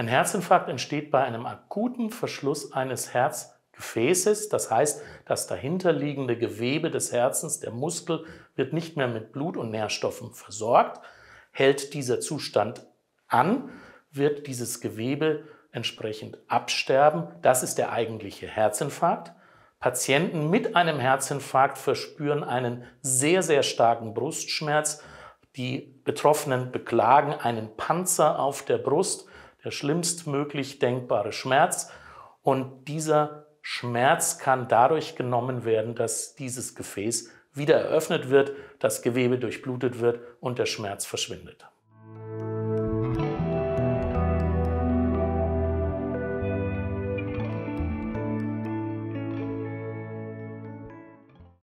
Ein Herzinfarkt entsteht bei einem akuten Verschluss eines Herzgefäßes. Das heißt, das dahinterliegende Gewebe des Herzens, der Muskel, wird nicht mehr mit Blut und Nährstoffen versorgt. Hält dieser Zustand an, wird dieses Gewebe entsprechend absterben. Das ist der eigentliche Herzinfarkt. Patienten mit einem Herzinfarkt verspüren einen sehr, sehr starken Brustschmerz. Die Betroffenen beklagen einen Panzer auf der Brust, der schlimmstmöglich denkbare Schmerz. Und dieser Schmerz kann dadurch genommen werden, dass dieses Gefäß wieder eröffnet wird, das Gewebe durchblutet wird und der Schmerz verschwindet.